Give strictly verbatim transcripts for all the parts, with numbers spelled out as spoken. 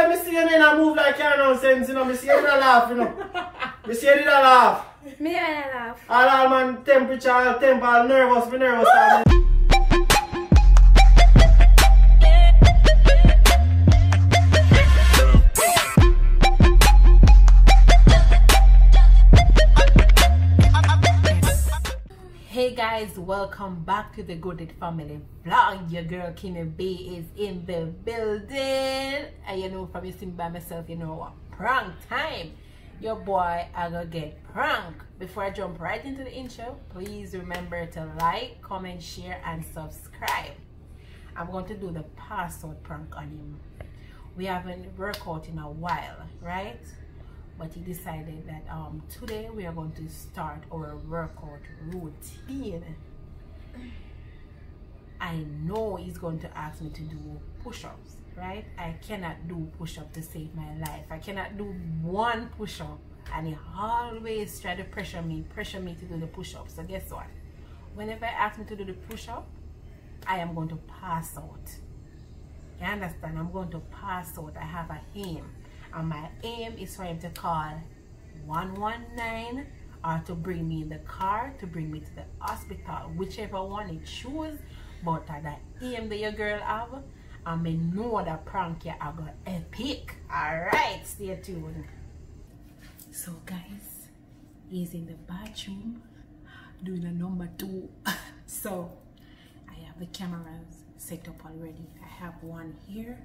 time I see you and I move like you're nonsense, you know, I see you not laugh, you know. I see you didn't laugh. Me I laugh. All, all man temperature, all temper, all nervous, me nervous. Hey guys, welcome back to the Goodlitt Family Vlog. Your girl Kimmy B is in the building. And you know, from you seeing by myself, you know, prank time. Your boy, I gonna get pranked. Before I jump right into the intro, please remember to like, comment, share, and subscribe. I'm going to do the password prank on him. We haven't worked out in a while, right? But he decided that um, today we are going to start our workout routine. I know he's going to ask me to do push-ups, right? I cannot do push-up to save my life. I cannot do one push-up, and he always try to pressure me, pressure me to do the push-up. So guess what? Whenever I ask me to do the push-up, I am going to pass out. You understand? I'm going to pass out. I have a aim. And my aim is for him to call one one nine or to bring me in the car, to bring me to the hospital, whichever one he choose. But that aim that your girl have, I may know that prank here are gonna epic. Alright, stay tuned. So guys, he's in the bathroom doing a number two. So I have the cameras set up already. I have one here.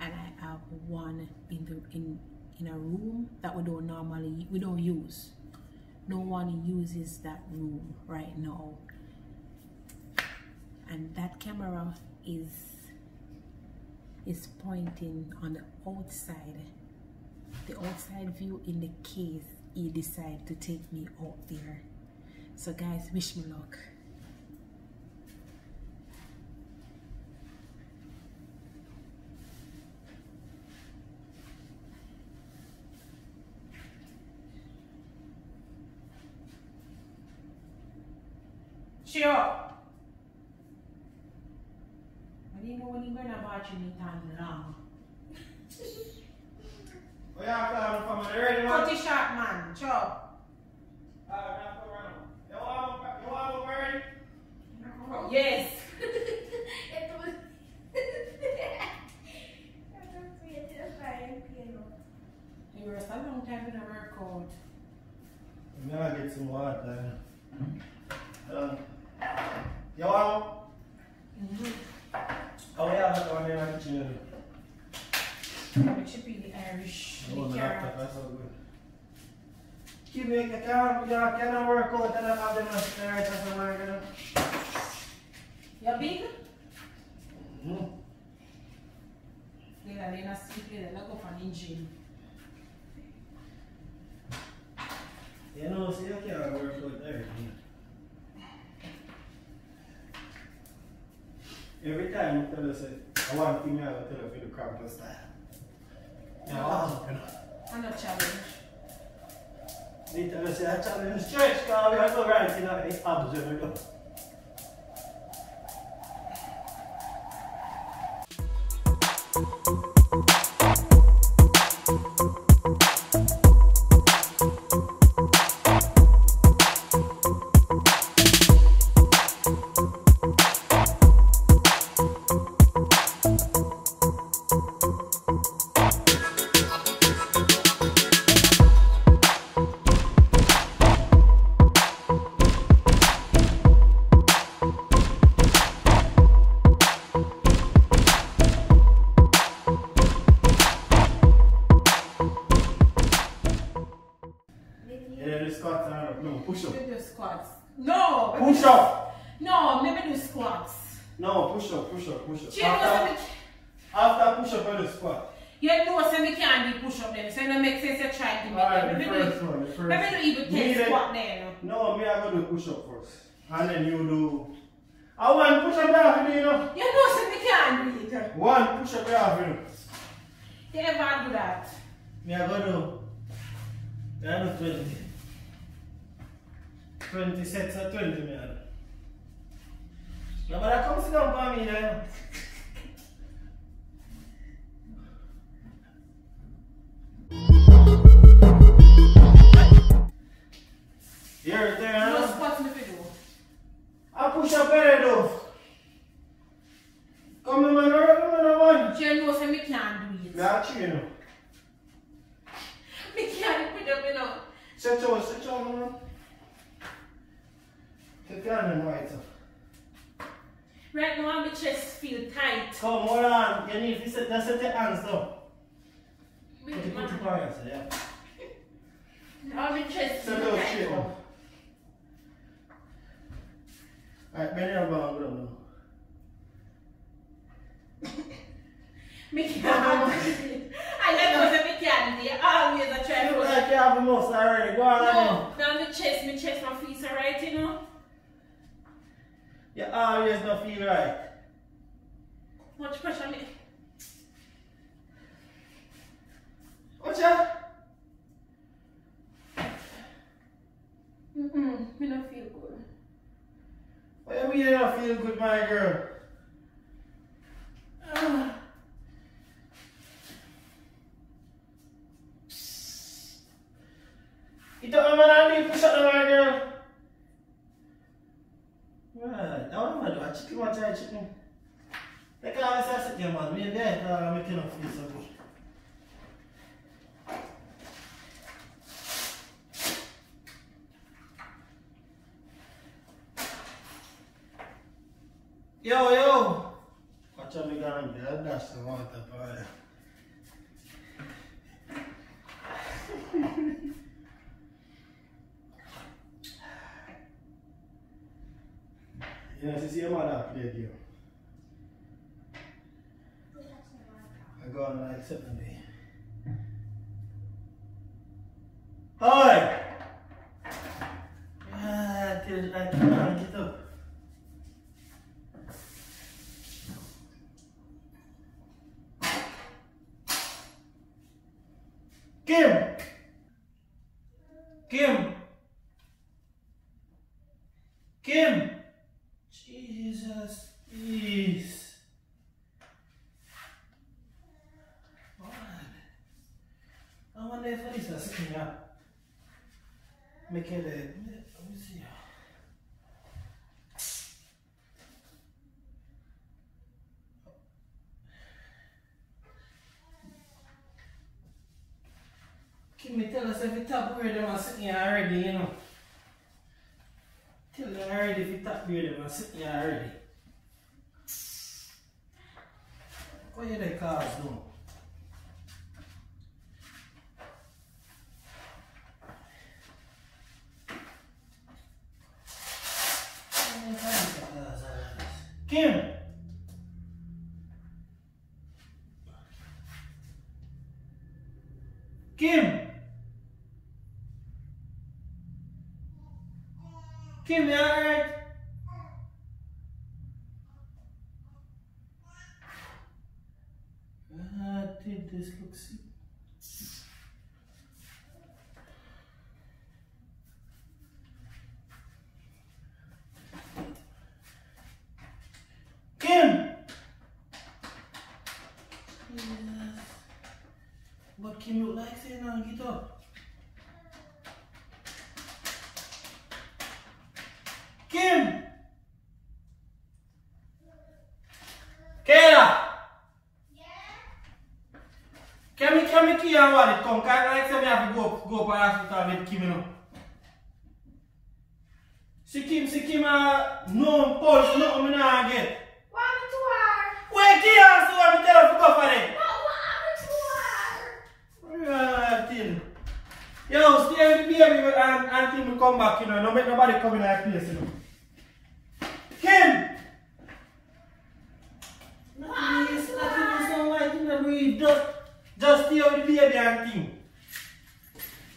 And I have one in the in in a room that we don't normally we don't use. No one uses that room right now. And that camera is is pointing on the outside. The outside view in the case he decided to take me out there. So guys, wish me luck. Sure. I didn't know when you were in a bathroom, you time long. What you have for me? You ready, man? Cut it short, man. Sure. Uh, you want to you want to ready? No. Yes. It was... I don't see it. It's fine. You were so long time in a workout. I'm going to get some water. Uh, You want mm-hmm. Oh yeah, that's the one in the kitchen. It should be the Irish. You want the laptop, that's all good. Keep making the camera, you can't work out and have them on the right as well, you know. You're big? Mm-hmm. They're going to sleep, they're going to go for the gym. You know, see, I can't work out there. Every time you tell us, I want to tell you for the crowd to style. Yeah, wow. I'm not challenged. They tell us, I challenge the church, because we have to write in an object. No! Push up! No, maybe do squats. No, push up, push up, push up. She after, after push up, I do squat. You know, so we can't do push up then. So it doesn't make sense to try to do right, maybe, do, maybe do even ten squat then. No, me I go do push up first. And then you do. I want push up after you know. You know, so we can't do it. One push up after you know. You never do that. Me I go do. I do twenty. twenty sets or twenty million. Now, but I come sit down for me, then. Come on, man, man, Jen knows I can't do it. That's you know. I can't put up enough. Sit down, sit down, man. Sit down and right up. Right now, my chest feels tight. Come, hold on. You need to sit down, set your hands down. Put your hands there. Now, my chest feels tight. Sit down, Alright, bend your ball and go down now. Mickey, I love what Mickey had there. Always a try. You look like you have the most already. Go on, no, now my chest, my chest not feels alright, you know. You always not feel right. Much pressure, Mickey. What's up? Mm mm, I don't feel good. What do you mean you don't feel good, my girl? Uh. You don't remember that I need to push up the my girl? Right, now what am I doing? I chicken want to try chicken. They can't always have something, man. We're there, so I'm making up feel so good. Yo, yo! Watch out, we got him there. That's the one that bought it. You know, since your mother played you, I got him like seven days. Hi! Ah, till I can't get up. Kim! Kim! Kim! Jesus, please. God. I wonder if this is sitting up. Make it a... Let me see. Kimmy tell us if you top grade them are sitting here already, you know. Tell them already if you top grade them are sitting here already. What are the cars doing? Kim! Kim! Kim, you alright? God, did this look sick? Kim! Jesus. But Kim look like saying now, get up. Kim! Kayla! Yeah? Can we, can we kill your wallet? Come, can I like say we have to go, go to the hospital with Kim, you know? See Kim, see Kim, uh, no pulse, no, me not get. What happened to her? Wait, kill her, so I tell her to go for it. What, what happened to her? Right, yo, stay with the baby and, until we come back, you know, don't make nobody come in our place, you know. Kim! Nothing is alright, you know, we just, just stay with the baby and thing.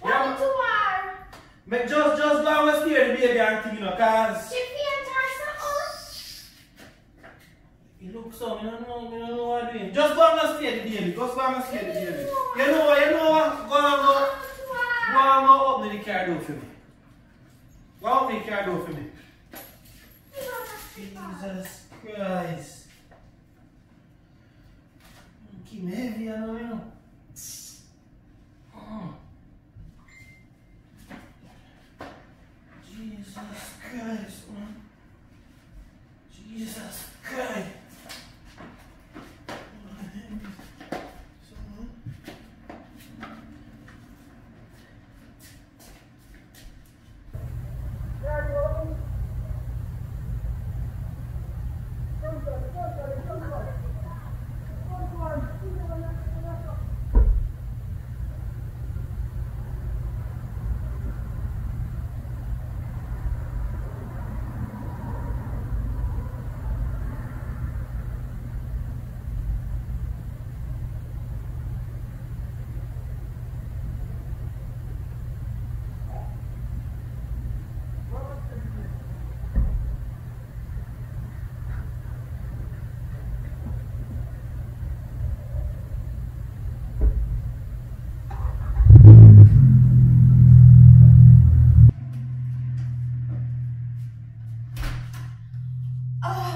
What yeah, to her? Make just, just go and stay with the baby and thing, you know, cause... She painted herself. You look so, you don't know, you don't know what I'm doing. Just go and stay with the baby, just go and stay with the baby. You know what, you know what, go and go. Go on, go open the car door for me. Go open the car door for me. Jesus Christ. Keep me heavy, I know, you know. Oh. Jesus Christ, man. Jesus Christ.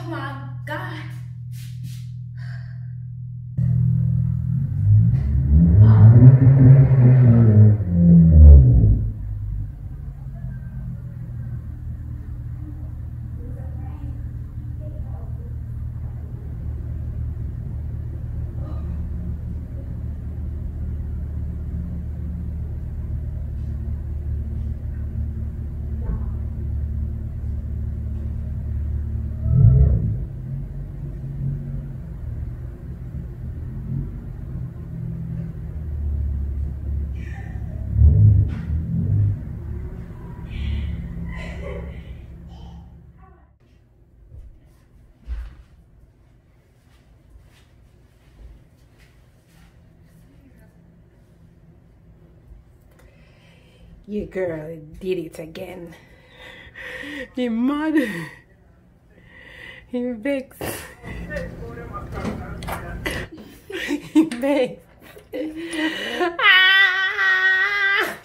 Oh my God. Your girl did it again. Your mother. Your vex. Your vex. Ah!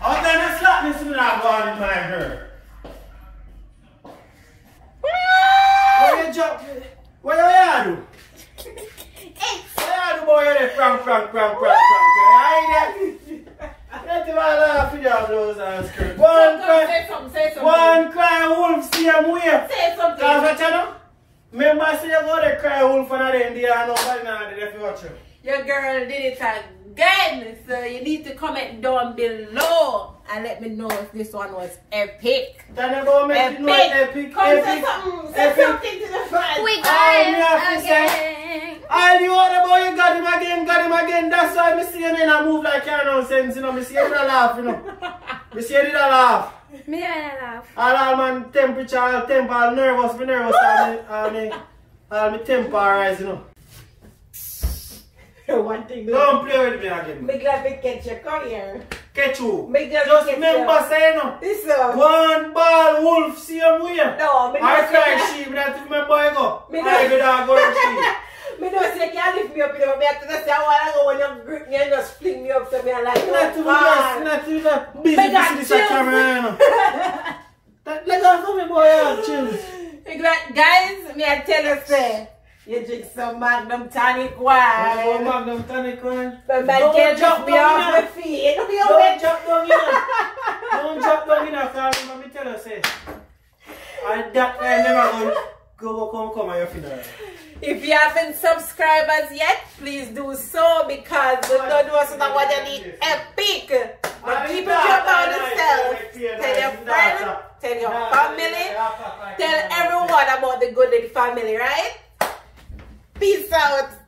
All that slackness is not bothering my girl. Where you jump? Where you do? Where you do, boy? You frank, frank, frank, frank. One cry, one cry wolf, see him wait. Say something. That's what you know? Remember, see you go to cry wolf and then they are nobody now, they left you watch you. Your girl did it again, so you need to comment down below and let me know if this one was epic. Then you go make it know epic, come epic, say something, say epic. Something to the fans. We got him again. All you other boy, you got him again, got him again. That's why I see you in a move like you're nonsense, you know, I see you in a laugh, you know. Me see you did a laugh. Me I laugh. All, all my temperature, all temper, all nervous, me nervous, all me, all me, all me temper rise, you know. One thing. Don't play with me again. Me glad we catch you, come here. Catch you. Me glad just catch remember you. Say, you know. This one. One ball wolf, see him where? No, me I cry sheep, that if my boy go. Me I go down go to sheep. Me know say you can't lift me up, you know, me have to say I want to go when you grip me and just fling me up to me and like, oh, not too much, not too much. Busy, busy, this is camera, you let us know me, boy, you chill. Guys, me I tell you, say, you drink some Magnum tonic wine. Oh, Magnum tonic wine. But man can't drop me off my feet. Don't drop down here. Don't drop down here, because I tell you, say, and that I never go. Go, come, come at your funeral. If you haven't subscribed as yet, please do so because we don't do something what you need epic. But keep it up on yourself. Tell your friends, tell your family, tell everyone about the Goodlitt family, right? Peace out.